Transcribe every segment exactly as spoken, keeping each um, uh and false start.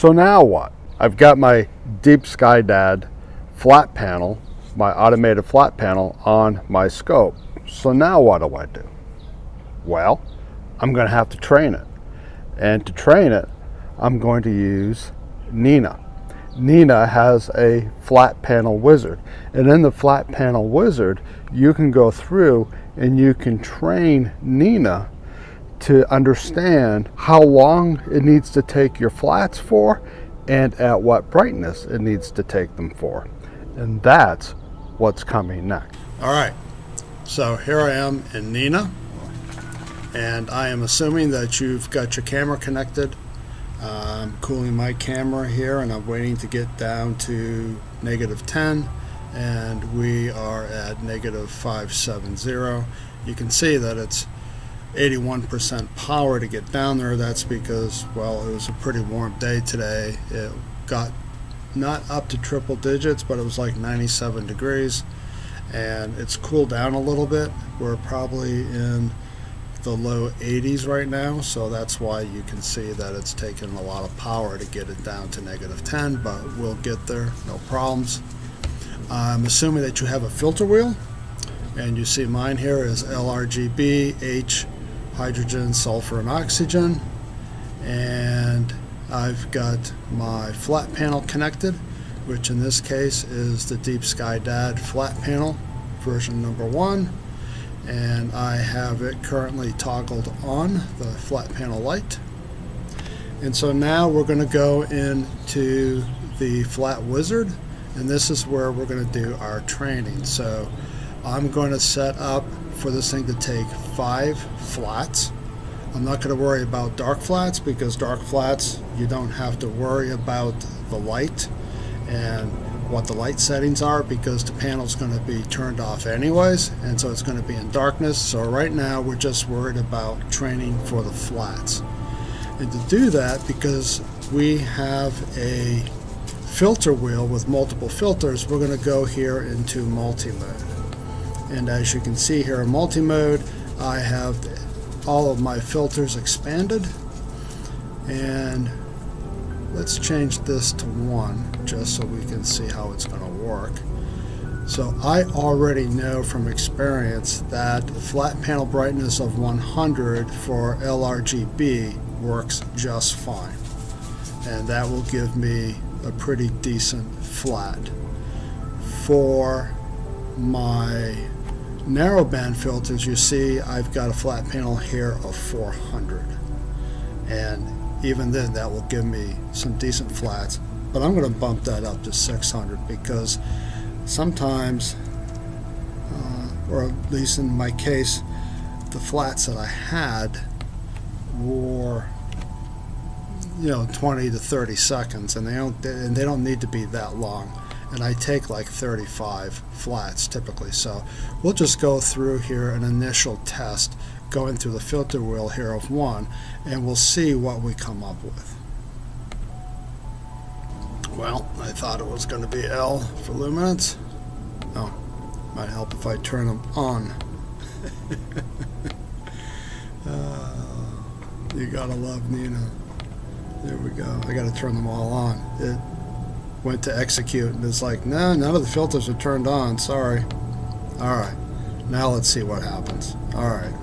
So now what? I've got my Deep Sky Dad flat panel, my automated flat panel on my scope. So now what do I do? Well, I'm going to have to train it. And to train it, I'm going to use Nina. Nina has a flat panel wizard. And in the flat panel wizard, you can go through and you can train Nina to understand how long it needs to take your flats for and at what brightness it needs to take them for. And that's what's coming next. All right, so here I am in Nina, and I am assuming that you've got your camera connected. Uh, I'm cooling my camera here, and I'm waiting to get down to negative ten, and we are at negative five seventy. You can see that it's eighty-one percent power to get down there. That's because, well, it was a pretty warm day today. It got not up to triple digits, but it was like ninety-seven degrees, and it's cooled down a little bit. We're probably in the low eighties right now, so that's why you can see that it's taken a lot of power to get it down to negative ten, but we'll get there, no problems. I'm assuming that you have a filter wheel, and you see mine here is L R G B, H, hydrogen, sulfur, and oxygen, and I've got my flat panel connected, which in this case is the Deep Sky Dad flat panel version number one, and I have it currently toggled on the flat panel light. And so now we're going to go into the Flat Wizard, and this is where we're going to do our training. So I'm going to set up for this thing to take five flats. I'm not going to worry about dark flats, because dark flats, you don't have to worry about the light and what the light settings are, because the panel's going to be turned off anyways, and so it's going to be in darkness. So right now we're just worried about training for the flats. And to do that, because we have a filter wheel with multiple filters, we're going to go here into multi-mode. And as you can see here in multi-mode, I have all of my filters expanded, and let's change this to one just so we can see how it's going to work. So I already know from experience that flat panel brightness of one hundred for L R G B works just fine, and that will give me a pretty decent flat. For my narrowband filters, you see I've got a flat panel here of four hundred, and even then that will give me some decent flats, but I'm going to bump that up to six hundred, because sometimes uh, or at least in my case, the flats that I had were, you know, twenty to thirty seconds, and they don't and they don't need to be that long, and I take like thirty-five flats typically. So we'll just go through here an initial test going through the filter wheel here of one, and we'll see what we come up with. Well, I thought it was going to be L for luminance. Oh, might help if I turn them on. uh, you gotta love Nina. There we go. I gotta turn them all on. It went to execute, and it's like, no, none of the filters are turned on, sorry. All right, now let's see what happens. All right.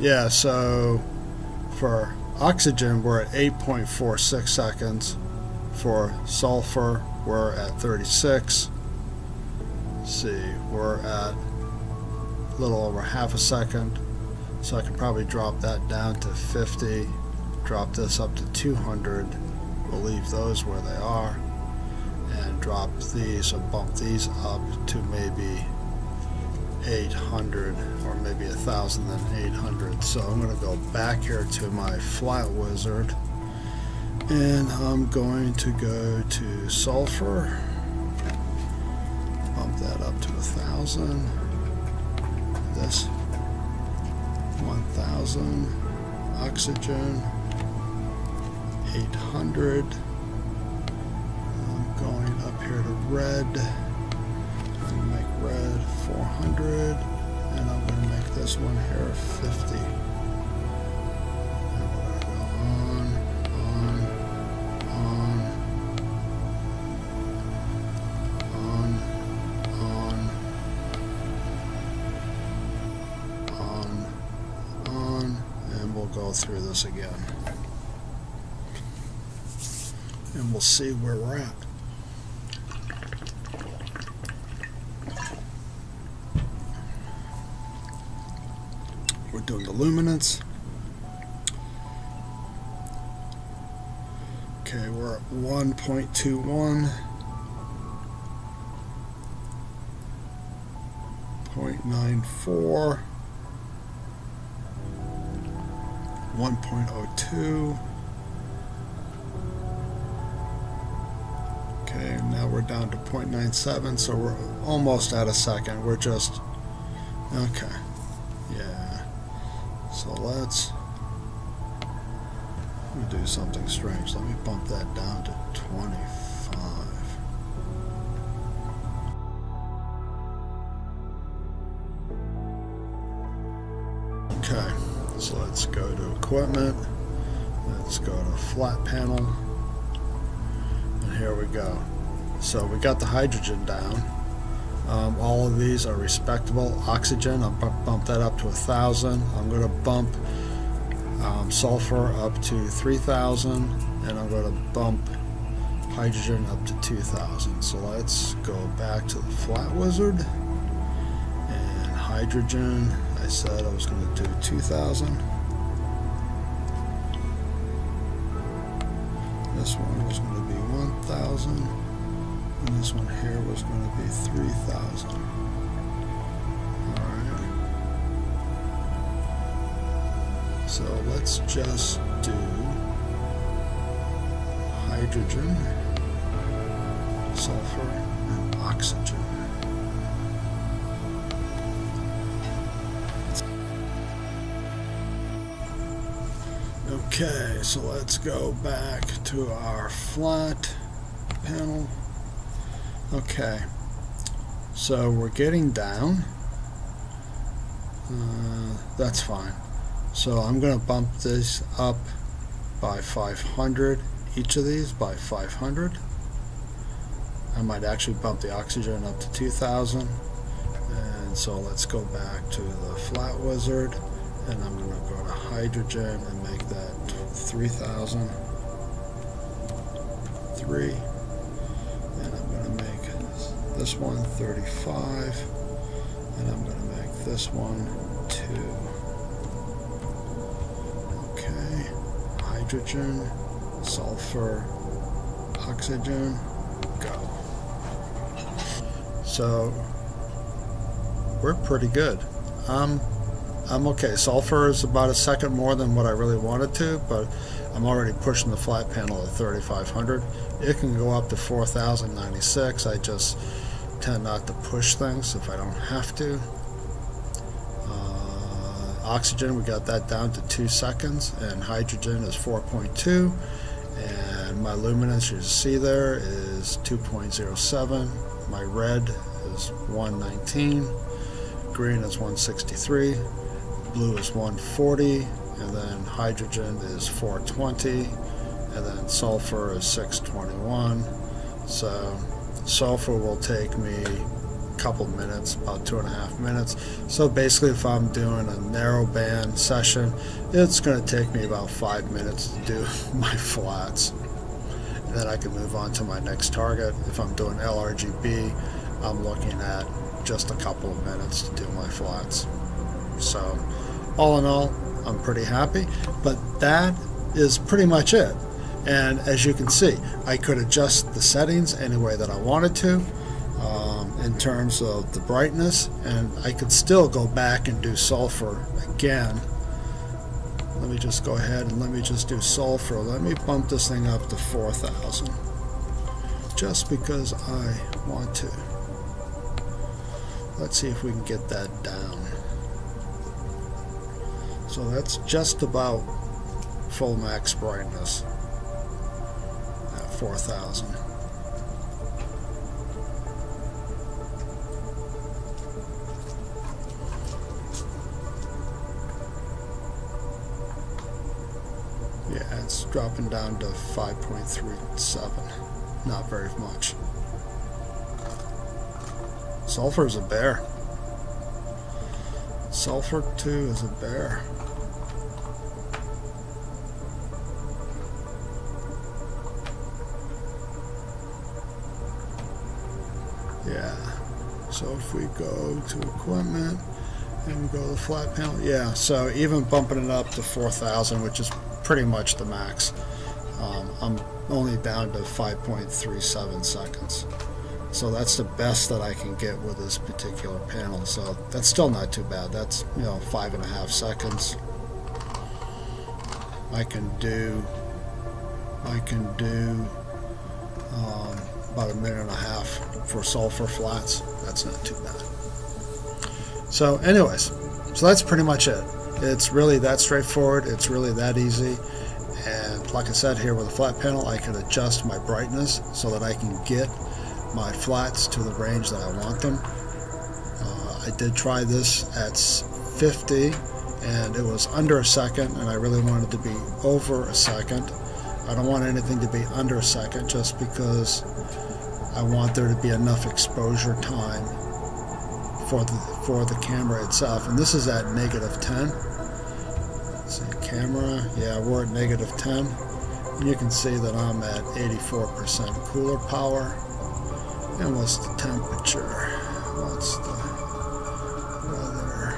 Yeah, so for oxygen, we're at eight point four six seconds. For sulfur, we're at thirty-six. Let's see, we're at a little over half a second. So I can probably drop that down to fifty, drop this up to two hundred, we'll leave those where they are, and drop these or bump these up to maybe eight hundred, or maybe one thousand, then eight hundred. So I'm going to go back here to my Flat Wizard, and I'm going to go to sulfur, bump that up to one thousand, this one thousand, oxygen, eight hundred, I'm going up here to red, and make red four hundred, and I'm going to make this one here fifty. And we're going to go on, on, on, on, on, on, and we'll go through this again. And we'll see where we're at. We're doing the luminance. Okay, we're at one point two one, zero point nine four, one point zero two. Okay, now we're down to zero point nine seven, so we're almost at a second. We're just okay. Yeah. So let's let me do something strange. Let me bump that down to twenty-five. Okay, so let's go to equipment. Let's go to flat panel. And here we go. So we got the hydrogen down. Um, all of these are respectable. Oxygen, I'll bump that up to a thousand. I'm going to bump um, sulfur up to three thousand, and I'm going to bump hydrogen up to two thousand. So let's go back to the Flat Wizard, and hydrogen, I said I was going to do two thousand. This one was going to be one thousand, and this one here was going to be three thousand. Alright. So let's just do hydrogen, sulfur, and oxygen. Okay, so let's go back to our flat panel. Okay, so we're getting down. Uh, that's fine. So I'm going to bump this up by five hundred, each of these by five hundred. I might actually bump the oxygen up to two thousand. And so let's go back to the Flat Wizard, and I'm going to go to hydrogen and make that three thousand, three, and I'm going to make this one thirty-five, and I'm going to make this one two. Okay, hydrogen, sulfur, oxygen, go. So we're pretty good. Um, I'm okay. Sulfur is about a second more than what I really wanted to, but I'm already pushing the flat panel to thirty-five hundred. It can go up to four thousand ninety-six. I just tend not to push things if I don't have to. Uh, oxygen, we got that down to two seconds, and hydrogen is four point two, and my luminance, you see there, is two point zero seven. My red is one nineteen. Green is one sixty-three. Blue is one forty, and then hydrogen is four twenty, and then sulfur is six twenty-one. So sulfur will take me a couple minutes, about two and a half minutes. So basically, if I'm doing a narrow band session, it's going to take me about five minutes to do my flats, and then I can move on to my next target. If I'm doing L R G B, I'm looking at just a couple of minutes to do my flats. So all in all, I'm pretty happy, but that is pretty much it. And as you can see, I could adjust the settings any way that I wanted to um, in terms of the brightness, and I could still go back and do sulfur again. Let me just go ahead and let me just do sulfur. Let me bump this thing up to four thousand just because I want to. Let's see if we can get that down. So that's just about full max brightness at four thousand. Yeah, it's dropping down to five point three seven. Not very much. Sulfur's a bear. Sulfur two is a bear. Yeah. So if we go to equipment and we go to the flat panel, yeah, so even bumping it up to four thousand, which is pretty much the max, um, I'm only down to five point three seven seconds. So that's the best that I can get with this particular panel. So that's still not too bad. That's, you know, five and a half seconds. I can do, I can do um, about a minute and a half for sulfur flats. That's not too bad. So anyways, so that's pretty much it. It's really that straightforward. It's really that easy. And like I said, here with a flat panel, I can adjust my brightness so that I can get my flats to the range that I want them. Uh, I did try this at fifty and it was under a second, and I really wanted to be over a second. I don't want anything to be under a second just because I want there to be enough exposure time for the, for the camera itself. And this is at negative ten. Let's see, camera, yeah, we're at negative ten. And you can see that I'm at eighty-four percent cooler power. And what's the temperature? What's the weather?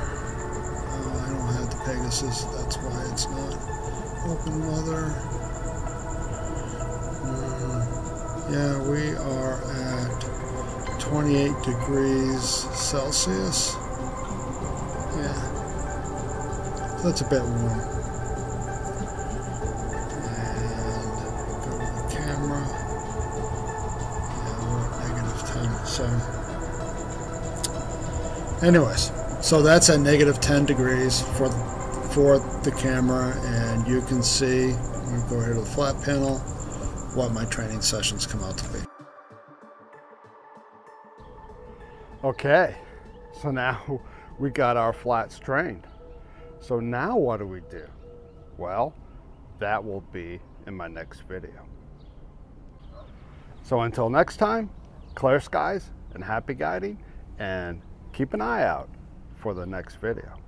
Oh, I don't have the Pegasus, that's why it's not open weather. Mm, yeah, we are at twenty-eight degrees Celsius. Yeah, so that's a bit warm. So anyways, so that's at negative ten degrees for, for the camera, and you can see, I'm going to go here to the flat panel, what my training sessions come out to be. Okay, so now we got our flats trained. So now what do we do? Well, that will be in my next video. So until next time, clear skies and happy guiding, and keep an eye out for the next video.